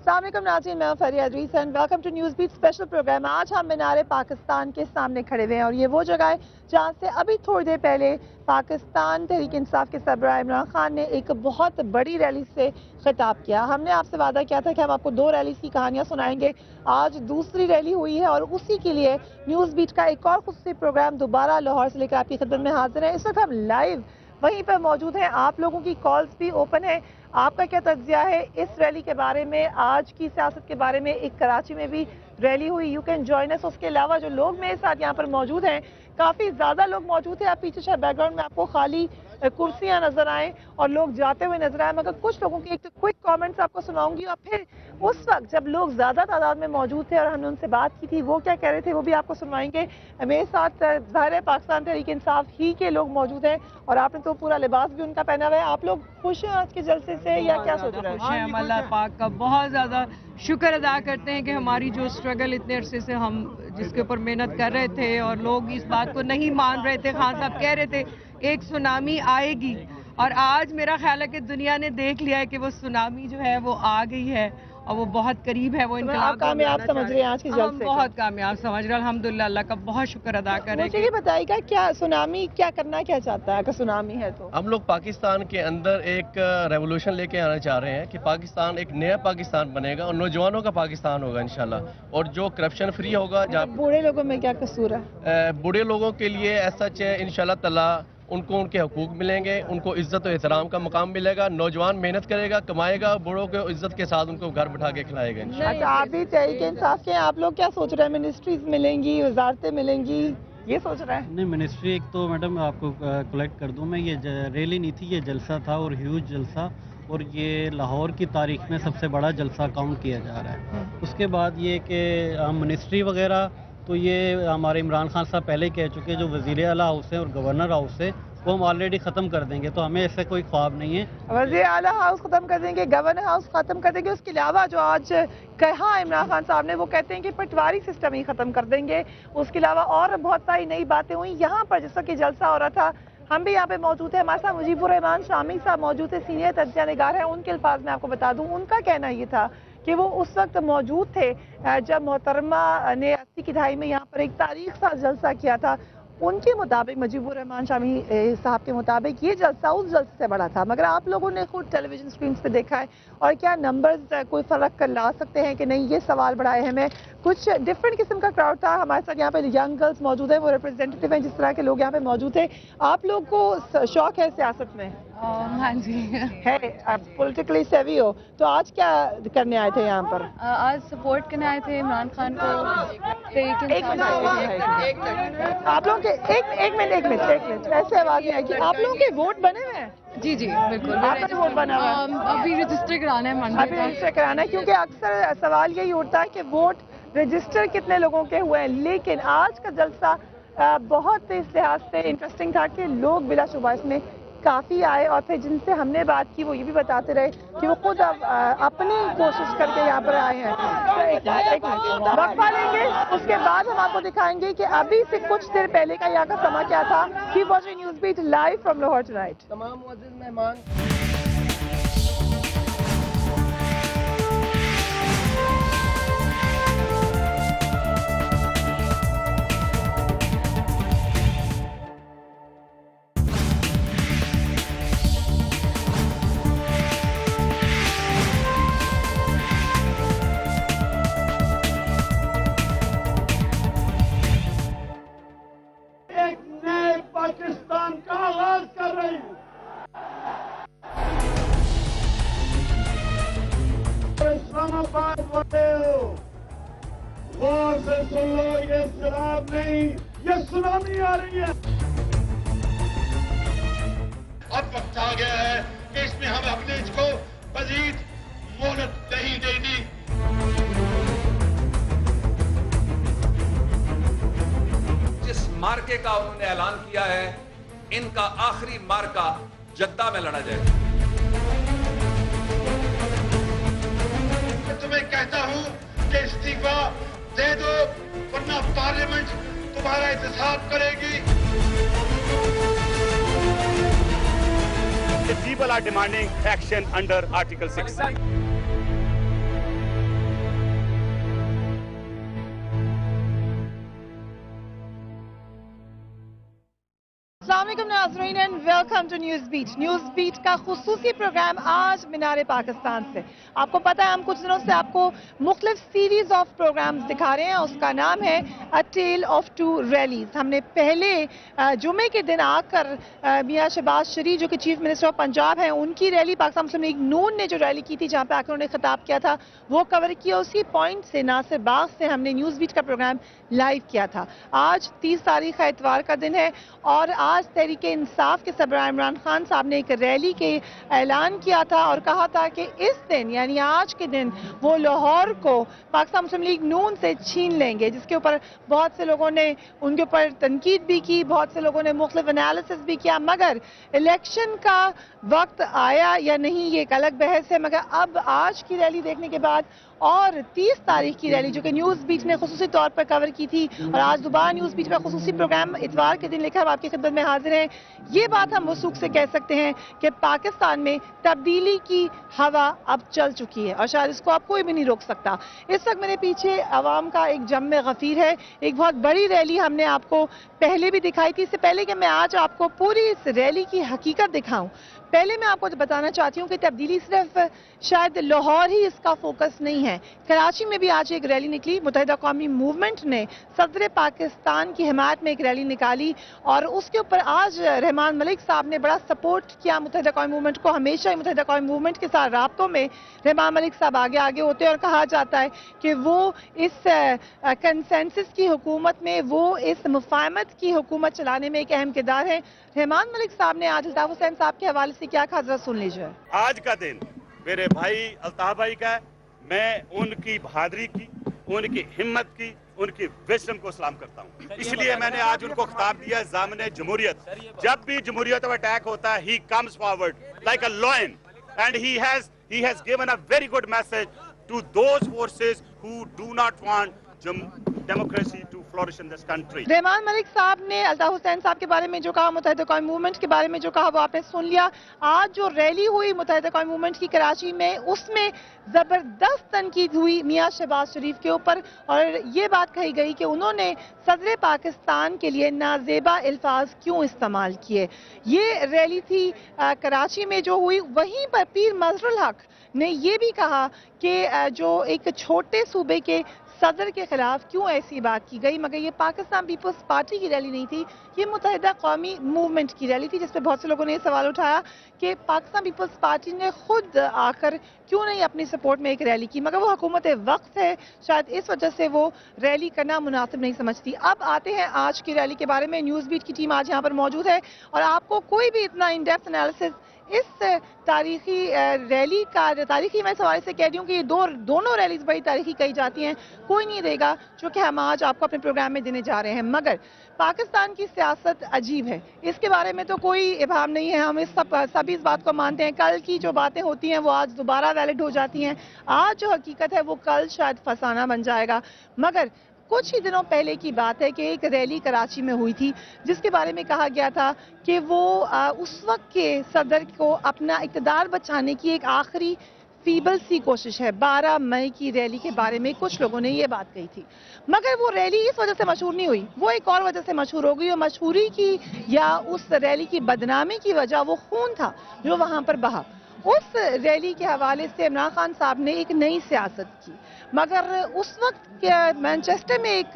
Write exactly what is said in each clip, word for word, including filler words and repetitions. अस्सलामुअलैकुम नाज़रीन, मैं Fariha Idris and welcome to news beat special programme. आज हम मीनारे पाकिस्तान के सामने खड़े हुए हैं और ये वो जगह है जहाँ से अभी थोड़ी देर पहले पाकिस्तान तहरीक इंसाफ के सरबराह इमरान खान ने एक बहुत बड़ी रैली से खिताब किया। हमने आपसे वादा किया था कि हम आपको दो रैलीज़ की कहानियाँ सुनाएंगे। आज दूसरी रैली हुई है और उसी के लिए न्यूज़ बीट का एक और खुसूसी प्रोग्राम दोबारा लाहौर से लेकर आपकी खिदमत में हाजिर है। इस वक्त हम लाइव वहीं पर मौजूद हैं, आप लोगों की कॉल्स भी ओपन है। आपका क्या तज्जिया है इस रैली के बारे में, आज की सियासत के बारे में? एक कराची में भी रैली हुई, यू कैन जॉइन अस। उसके अलावा जो लोग मेरे साथ यहाँ पर मौजूद हैं, काफ़ी ज़्यादा लोग मौजूद हैं। आप पीछे शायद बैकग्राउंड में आपको खाली कुर्सियाँ नजर आएँ और लोग जाते हुए नजर आए, मगर कुछ लोगों की एक क्विक कमेंट्स आपको सुनाऊंगी और फिर उस वक्त जब लोग ज़्यादा तादाद में मौजूद थे और हमने उनसे बात की थी, वो क्या कह रहे थे वो भी आपको सुनवाएंगे। मेरे साथ ज़ाहिर है पाकिस्तान तहरीक इंसाफ ही के लोग मौजूद हैं और आपने तो पूरा लिबास भी उनका पहना हुआ है। आप लोग खुश हैं आज के जलसे से या क्या सोच रहे हैं? हम अल्लाह पाक का बहुत ज़्यादा शुक्र अदा करते हैं कि हमारी जो स्ट्रगल इतने अरसे से हम जिसके ऊपर मेहनत कर रहे थे और लोग इस बात को नहीं मान रहे थे, खान साहब कह रहे थे एक सुनामी आएगी, और आज मेरा ख्याल है कि दुनिया ने देख लिया है कि वो सुनामी जो है वो आ गई है और वो बहुत करीब है। वो इंकलाब कामयाब समझ रहे हैं आज की जलसे से, बहुत कामयाब समझ रहे हैं अल्हम्दुलिल्लाह, अल्लाह का बहुत शुक्र अदा कर रहे हैं। मुझे ये बताइएगा क्या सुनामी क्या करना क्या चाहता है? अगर सुनामी है तो हम लोग पाकिस्तान के अंदर एक रेवोल्यूशन लेके आना चाह रहे हैं कि पाकिस्तान एक नया पाकिस्तान बनेगा और नौजवानों का पाकिस्तान होगा इंशाल्लाह, और जो करप्शन फ्री होगा। जहाँ बूढ़े लोगों में क्या कसूर है? बूढ़े लोगों के लिए ऐसा चाहिए इंशाल्लाह ताला उनको उनके हकूक़ मिलेंगे, उनको इज़्ज़त और एहतराम का मकाम मिलेगा। नौजवान मेहनत करेगा, कमाएगा, बूढ़ों को इज़्ज़त के साथ उनको घर बैठा के खिलाएगा। अच्छा, आप भी तहरीक इंसाफ के, आप लोग क्या सोच रहे हैं? मिनिस्ट्रीज मिलेंगी, वजारतें मिलेंगी, ये सोच रहे हैं? नहीं, मिनिस्ट्री एक तो मैडम आपको कलेक्ट कर दूँ मैं, ये रैली नहीं थी, ये जलसा था और ह्यूज जलसा, और ये लाहौर की तारीख में सबसे बड़ा जलसा काउंट किया जा रहा है। उसके बाद ये कि मिनिस्ट्री वगैरह तो ये हमारे इमरान खान साहब पहले कह चुके हैं, जो वज़ीर आला हाउस है और गवर्नर हाउस है वो हम ऑलरेडी ख़त्म कर देंगे, तो हमें ऐसा कोई ख्वाब नहीं है। वज़ीर आला हाउस ख़त्म कर देंगे, गवर्नर हाउस ख़त्म कर देंगे। उसके अलावा जो आज कहा इमरान खान साहब ने, वो कहते हैं कि पटवारी सिस्टम ही ख़त्म कर देंगे। उसके अलावा और बहुत सारी नई बातें हुई यहाँ पर, जिस वक्त जलसा हो रहा था हम भी यहाँ पे मौजूद है। हमारे साथ मुजीब-उर-रहमान शामी साहब मौजूद है, सीनियर तज्जिया निगार हैं। उनके अल्फाज में आपको बता दूँ, उनका कहना ये था कि वो उस वक्त मौजूद थे जब मोहतरमा ने अस्सी की दहाई में यहाँ पर एक तारीख सा जलसा किया था। उनके मुताबिक, मुजीब-उर-रहमान शामी साहब के मुताबिक, ये जलसा उस जलसे से बड़ा था। मगर आप लोगों ने खुद टेलीविजन स्क्रीन पे देखा है, और क्या नंबर्स कोई फ़र्क कर ला सकते हैं कि नहीं, ये सवाल बड़ा अहम है। कुछ डिफरेंट किस्म का क्राउड था। हमारे साथ यहाँ पे यंग गर्ल्स मौजूद है, वो रिप्रेजेंटेटिव हैं, जिस तरह के लोग यहाँ पे मौजूद थे। आप लोग को शौक है सियासत में? हाँ जी है, आप पोलिटिकली सेवी हो, तो आज क्या करने आए थे यहाँ पर? आज सपोर्ट करने आए थे इमरान खान को। आप लोग एक एक मिनट एक मिनट एक मिनट ऐसे आवाज़ नहीं आएगी। आप लोगों के वोट बने हुए हैं? जी जी बिल्कुल, आपका वोट बना हुआ है? अभी रजिस्टर कराना है, अभी रजिस्टर कराना है, क्योंकि अक्सर सवाल यही उठता है कि वोट रजिस्टर कितने लोगों के हुए हैं। लेकिन आज का जलसा बहुत इस लिहाज से इंटरेस्टिंग था कि लोग बिलाशुबा इसमें काफ़ी आए, और फिर जिनसे हमने बात की वो ये भी बताते रहे कि वो खुद अब अपनी कोशिश करके यहाँ पर आए हैं। तो एक, एक वक्फा लेंगे, उसके बाद हम आपको दिखाएंगे कि अभी से कुछ देर पहले का यहाँ का समा क्या था। Keep watching news beat live from Lahore tonight. तमाम मुअज़्ज़िज़ मेहमान, मार्के का उन्होंने ऐलान किया है, इनका आखिरी मार्का जद्दा में लड़ा जाएगा। तुम्हें कहता हूं कि इस्तीफा दे दो, वरना पार्लियामेंट तुम्हारा इंतजाम करेगी। The people are demanding action under Article six. नाज़रीन and welcome to news beat. News beat का खुसूसी प्रोग्राम आज मीनारे पाकिस्तान से। आपको पता है हम कुछ दिनों से आपको मुख्तलिफ सीरीज़ ऑफ प्रोग्राम्स दिखा रहे हैं, उसका नाम है a tale of two rallies. हमने पहले जुमे के दिन आकर मियाँ शहबाज शरीफ जो कि चीफ मिनिस्टर ऑफ पंजाब हैं, उनकी रैली पाकिस्तान मुस्लिम लीग नून ने जो रैली की थी जहाँ पर आकर उन्हें खिताब किया था वो कवर किया। उसी पॉइंट से नासिर बाग से हमने न्यूज़ बीट का प्रोग्राम लाइव किया था। आज तीस तारीख का इतवार का दिन है और आज तहरीके इंसाफ के सरबराह इमरान खान साहब ने एक रैली के ऐलान किया था और कहा था कि इस दिन यानी आज के दिन वो लाहौर को पाकिस्तान मुस्लिम लीग नून से छीन लेंगे, जिसके ऊपर बहुत से लोगों ने उनके ऊपर तनकीद भी की, बहुत से लोगों ने मुख्तलिफ एनालिसिस भी किया। मगर इलेक्शन का वक्त आया या नहीं ये एक अलग बहस है। मगर अब आज की रैली देखने के बाद और तीस तारीख की रैली जो कि न्यूज़ बीट ने खुसूसी तौर पर कवर की थी और आज दोबारा न्यूज़ बीट का खुसूसी प्रोग्राम इतवार के दिन लेकर हम आपकी खिदमत में हाजिर हैं, ये बात हम वसूख से कह सकते हैं कि पाकिस्तान में तब्दीली की हवा अब चल चुकी है और शायद इसको अब कोई भी नहीं रोक सकता। इस वक्त मेरे पीछे आवाम का एक जम्मे गफीर है। एक बहुत बड़ी रैली हमने आपको पहले भी दिखाई थी। इससे पहले कि मैं आज आपको पूरी इस रैली की हकीकत दिखाऊं, पहले मैं आपको बताना चाहती हूँ कि तब्दीली सिर्फ शायद लाहौर ही इसका फोकस नहीं है। कराची में भी आज एक रैली निकली। मुत्तहिदा कौमी मूवमेंट ने सदर पाकिस्तान की हिमायत में एक रैली निकाली और उसके ऊपर आज रहमान मलिक साहब ने बड़ा सपोर्ट किया मुत्तहिदा कौमी मूवमेंट को। हमेशा ही मुत्तहिदा कौमी मूवमेंट के साथ राब्तों में रहमान मलिक साहब आगे आगे होते हैं और कहा जाता है कि वो इस कंसेंसस की हुकूमत में, वो इस मुफाहमत की हुकूमत चलाने में एक अहम किरदार है। रहमान मलिक साहब ने आज अल्ताफ हुसैन साहब के हवाले क्या कहा जरा सुन लीजिए। आज का दिन मेरे भाई अल्ताफ भाई का है। मैं उनकी बहादुरी की, उनकी हिम्मत की, उनकी विजडम को सलाम करता हूँ। इसलिए मैंने आज उनको खिताब दिया जामने जमहूरियत। जब भी जमहूरियत पर अटैक होता है, he comes forward like a lion and he has he has given a very good message to those forces who do not want democracy to flourish in this country. Rehman Malik साहब ने अल्ताफ हुसैन साहब के बारे में जो कहा, मुत्तहिदा कौमी मूवमेंट के बारे में जो कहा वो आपने सुन लिया। आज जो रैली हुई मुत्तहिदा कौमी मूवमेंट की कराची में, उसमें ज़बरदस्त तनकीद हुई मियाँ शहबाज शरीफ के ऊपर और ये बात कही गई कि उन्होंने सदर पाकिस्तान के लिए नाजेबा अल्फाज क्यों इस्तेमाल किए। ये रैली थी आ, कराची में जो हुई। वहीं पर पीर मज़हर-उल-हक़ ने ये भी कहा कि जो एक छोटे सूबे के सदर के खिलाफ क्यों ऐसी बात की गई। मगर ये पाकिस्तान पीपल्स पार्टी की रैली नहीं थी, ये मुत्तहिदा कौमी मूवमेंट की रैली थी, जिस पर बहुत से लोगों ने यह सवाल उठाया कि पाकिस्तान पीपल्स पार्टी ने खुद आकर क्यों नहीं अपनी सपोर्ट में एक रैली की। मगर वो हुकूमत वक्त है, शायद इस वजह से वो रैली करना मुनासिब नहीं समझती। अब आते हैं आज की रैली के बारे में। न्यूज़ बीट की टीम आज यहाँ पर मौजूद है और आपको कोई भी इतना इन डेप्थ एनालिसिस इस तारीखी रैली का, तारीखी मैं सवाल से कह रही हूँ कि ये दो दोनों रैलीज बड़ी तारीखी कही जाती हैं, कोई नहीं देगा जो कि हम आज आपको अपने प्रोग्राम में देने जा रहे हैं। मगर पाकिस्तान की सियासत अजीब है, इसके बारे में तो कोई इबाम नहीं है। हम इस सब सभी इस बात को मानते हैं। कल की जो बातें होती हैं वो आज दोबारा वैलिड हो जाती हैं। आज जो हकीकत है वो कल शायद फसाना बन जाएगा। मगर कुछ ही दिनों पहले की बात है कि एक रैली कराची में हुई थी जिसके बारे में कहा गया था कि वो उस वक्त के सदर को अपना इक़्तिदार बचाने की एक आखिरी फीबल सी कोशिश है। बारह मई की रैली के बारे में कुछ लोगों ने ये बात कही थी। मगर वो रैली इस वजह से मशहूर नहीं हुई, वो एक और वजह से मशहूर हो गई और मशहूरी की या उस रैली की बदनामी की वजह वो खून था जो वहाँ पर बहा। उस रैली के हवाले से इमरान खान साहब ने एक नई सियासत की। मगर उस वक्त मैनचेस्टर में एक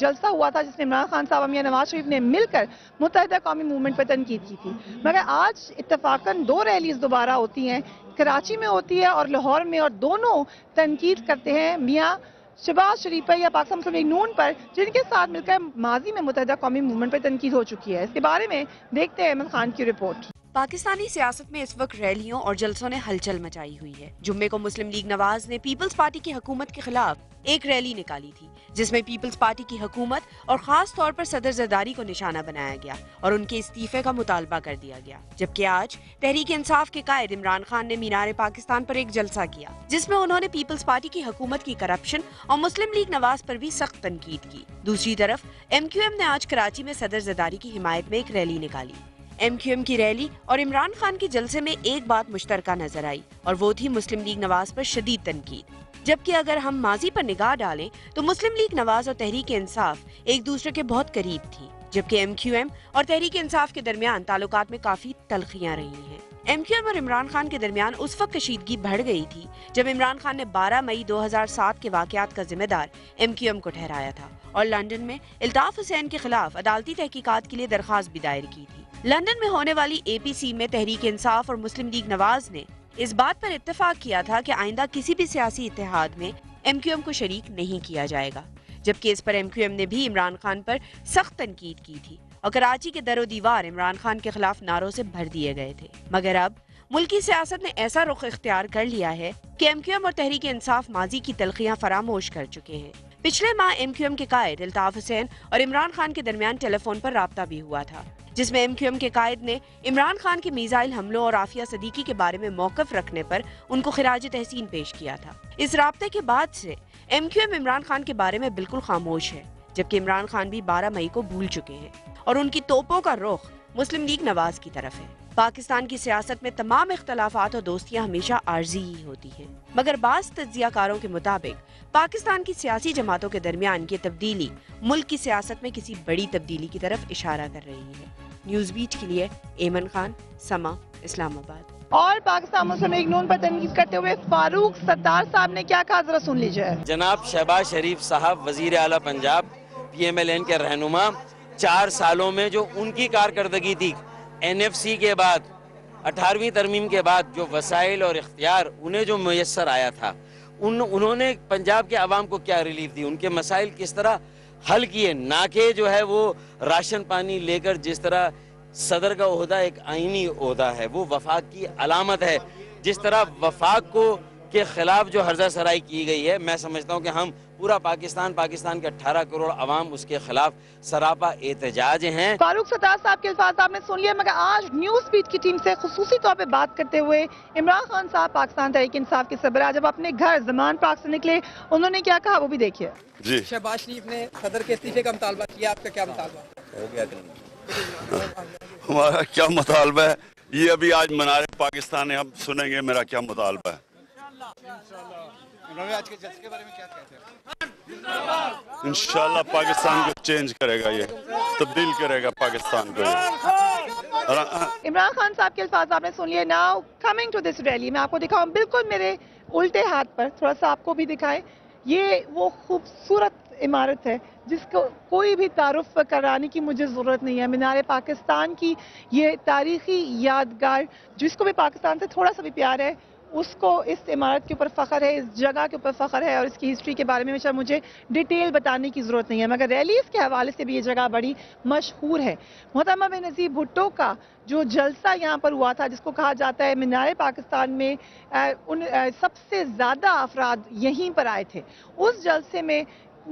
जलसा हुआ था जिसमें इमरान खान साहब और नवाज शरीफ ने मिलकर मुत्तहिदा कौमी मूवमेंट पर तनकीद की थी। मगर आज इत्तफाकन दो रैलीज दोबारा होती हैं, कराची में होती है और लाहौर में, और दोनों तनकीद करते हैं मियाँ शहबाज शरीफ पर या पाकिस्तान मुस्लिम लीग नून पर, जिनके साथ मिलकर माजी में मुत्तहिदा कौमी मूवमेंट पर तनकीद हो चुकी है। इसके बारे में देखते हैं अमन खान की रिपोर्ट। पाकिस्तानी सियासत में इस वक्त रैलियों और जलसों ने हलचल मचाई हुई है। जुम्मे को मुस्लिम लीग नवाज ने पीपल्स पार्टी की हुकूमत के खिलाफ एक रैली निकाली थी जिसमें पीपल्स पार्टी की हुकूमत और खास तौर पर सदर जरदारी को निशाना बनाया गया और उनके इस्तीफे का मुतालबा कर दिया गया। जबकि आज तहरीक इंसाफ के कायद इमरान खान ने मीनार पाकिस्तान पर एक जलसा किया जिसमें उन्होंने पीपल्स पार्टी की हुकूमत की करप्शन और मुस्लिम लीग नवाज पर भी सख्त तनकीद की। दूसरी तरफ एम क्यू एम ने आज कराची में सदर जरदारी की हिमायत में एक रैली निकाली। एम क्यू एम की रैली और इमरान खान के जलसे में एक बात मुश्तरका नजर आई और वो थी मुस्लिम लीग नवाज पर शदीद तनकीद। जबकि अगर हम माजी पर निगाह डालें तो मुस्लिम लीग नवाज और तहरीक इंसाफ एक दूसरे के बहुत करीब थी। जबकि एम क्यू एम और तहरीक इंसाफ के दरमियान ताल्लुकात में काफी तलखियाँ रही हैं। एम क्यू एम और इमरान खान के दरमियान उस वक्त कशीदगी बढ़ गई थी जब इमरान खान ने बारह मई दो हज़ार सात के वाकयात का जिम्मेदार एम क्यू एम को ठहराया था और लंदन में अल्ताफ हुसैन के खिलाफ अदालती तहकीकात के लिए दरख्वास्त भी दायर की थी। लंदन में होने वाली ए पी सी में तहरीक इंसाफ और मुस्लिम लीग नवाज ने इस बात पर इत्तेफाक किया था कि आइंदा किसी भी सियासी इत्तेहाद में एम क्यू एम को शरीक नहीं किया जाएगा, जबकि इस पर एम क्यू एम ने भी इमरान खान पर सख्त तनकीद की थी और कराची के दर ओ दीवार इमरान खान के खिलाफ नारों से भर दिए गए थे। मगर अब मुल्की सियासत ने ऐसा रुख इख्तियार कर लिया है कि एम क्यू एम और तहरीक इंसाफ माजी की तलखियाँ फरामोश कर चुके हैं। पिछले माह एम क्यू एम के कायद अल्ताफ हुसैन और इमरान खान के दरमियान टेलीफोन पर राब्ता भी हुआ था, जिसमें एम क्यू एम के कायद ने इमरान खान के मिसाइल हमलों और आफिया सदीकी के बारे में मौकफ रखने पर उनको खिराज तहसीन पेश किया था। इस राब्ते के बाद से M Q M Imran Khan के बारे में बिल्कुल खामोश है, जबकि इमरान खान भी बारह मई को भूल चुके हैं और उनकी तोपों का रुख मुस्लिम लीग नवाज की तरफ है। पाकिस्तान की सियासत में तमाम इख्तलाफात और दोस्तियां हमेशा आर्जी ही होती हैं, मगर बाज़ तज्ज़ियाकारों के मुताबिक पाकिस्तान की सियासी जमातों के दरमियान ये तब्दीली मुल्क की सियासत में किसी बड़ी तब्दीली की तरफ इशारा कर रही है। न्यूज़ बीट के लिए एमन खान, समा, इस्लामाबाद। और पाकिस्तान मुस्लिम लीग नून पर तनकीद करते हुए फारूक सत्तार साहब ने क्या कहा, जरा सुन लीजिए। जनाब शहबाज शरीफ साहब वजीर आला Punjab P M L N के रहनुमा, चार सालों में जो उनकी कारकर्दगी थी एन एफ सी के बाद, अठारहवीं तरमीम के बाद जो वसाइल और इख्तियार उन्हें जो मैसर आया था, उन उन्होंने पंजाब के आवाम को क्या रिलीफ दी, उनके मसाइल किस तरह हल किए, ना के जो है वो राशन पानी लेकर जिस तरह सदर का ओहदा एक आइनी ओहदा है, वो वफाक की अलामत है, जिस तरह वफाक को के खिलाफ जो हर्जा सराई की गई है। मैं समझता हूँ कि हम पूरा पाकिस्तान पाकिस्तान के अठारह करोड़ आवाम उसके खिलाफ सरापा एहतजाज हैं। फारूक सत्तार साहब के अल्फाज आपने सुन लिए, मगर आज न्यूज़ फीड की टीम से खुसूसी तौर पे बात करते हुए इमरान खान साहब पाकिस्तान तहरीक इंसाफ के सरबराह जब अपने घर जमान पार्क से निकले, उन्होंने क्या कहा वो भी देखिए। जी शहबाज शरीफ ने सदर के इस्तीफे का मुतालबा किया, आपका क्या मुतालबा? हमारा क्या मुतालबा है ये अभी आज मनारे पाकिस्तान है, हम सुनेंगे मेरा क्या मुतालबा है। आज के जज्बे के बारे में क्या कहते हैं? इंशाल्लाह पाकिस्तान को चेंज करेगा, ये तब्दील करेगा पाकिस्तान को। इमरान खान साहब के अल्फाज आपने सुन लिए। Now coming to this rally, मैं आपको दिखाऊं बिल्कुल मेरे उल्टे हाथ पर, थोड़ा सा आपको भी दिखाए, ये वो खूबसूरत इमारत है जिसको कोई भी तारुफ कराने की मुझे ज़रूरत नहीं है। मीनार पाकिस्तान की ये तारीखी यादगार, जिसको भी पाकिस्तान से थोड़ा सा भी प्यार है उसको इस इमारत के ऊपर फ़ख्र है, इस जगह के ऊपर फ़ख्र है और इसकी हिस्ट्री के बारे में शायद मुझे डिटेल बताने की ज़रूरत नहीं है। मगर रैलीज़ के हवाले से भी ये जगह बड़ी मशहूर है। मोहतरमा बेनज़ीर भुट्टो का जो जलसा यहाँ पर हुआ था, जिसको कहा जाता है मीनार पाकिस्तान में आ, उन आ, सबसे ज़्यादा अफराद यहीं पर आए थे, उस जलसे में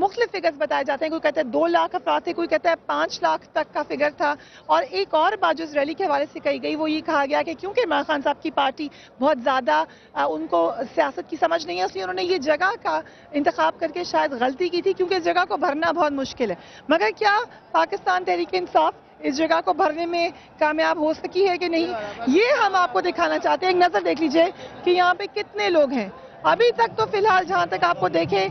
मुख्तलिफ फिगर्स बताए जाते हैं। कोई कहता है दो लाख अफराद थे, कोई कहता है पाँच लाख तक का फिगर था। और एक और बात जो इस रैली के हवाले से कही गई वो ये कहा गया कि क्योंकि इमरान खान साहब की पार्टी बहुत ज़्यादा उनको सियासत की समझ नहीं है, इसलिए उन्होंने ये जगह का इंतखाब करके शायद गलती की थी, क्योंकि इस जगह को भरना बहुत मुश्किल है। मगर क्या पाकिस्तान तहरीक इंसाफ इस जगह को भरने में कामयाब हो सकी है कि नहीं, ये हम आपको दिखाना चाहते हैं। एक नज़र देख लीजिए कि यहाँ पर कितने लोग हैं। अभी तक तो फिलहाल जहाँ तक आपको देखें,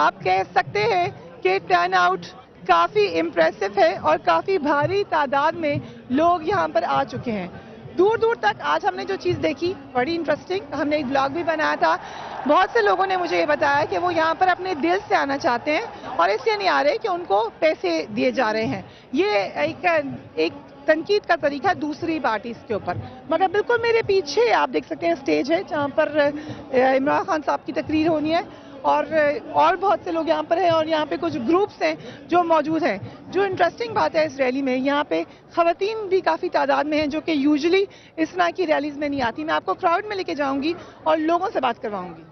आप कह सकते हैं कि टर्न आउट काफ़ी इम्प्रेसिव है और काफ़ी भारी तादाद में लोग यहाँ पर आ चुके हैं। दूर दूर तक आज हमने जो चीज़ देखी बड़ी इंटरेस्टिंग, हमने एक ब्लॉग भी बनाया था। बहुत से लोगों ने मुझे ये बताया कि वो यहाँ पर अपने दिल से आना चाहते हैं और इसलिए नहीं आ रहे कि उनको पैसे दिए जा रहे हैं। ये एक एक तनकीद का तरीका दूसरी पार्टी के ऊपर। मगर बिल्कुल मेरे पीछे आप देख सकते हैं स्टेज है जहाँ पर इमरान खान साहब की तकरीर होनी है और और बहुत से लोग यहाँ पर हैं और यहाँ पे कुछ ग्रुप्स हैं जो मौजूद हैं। जो इंटरेस्टिंग बात है इस रैली में, यहाँ पे ख़वातीन भी काफ़ी तादाद में हैं जो कि यूजुअली इस तरह की रैलीज़ में नहीं आती। मैं आपको क्राउड में लेके जाऊँगी और लोगों से बात करवाऊँगी।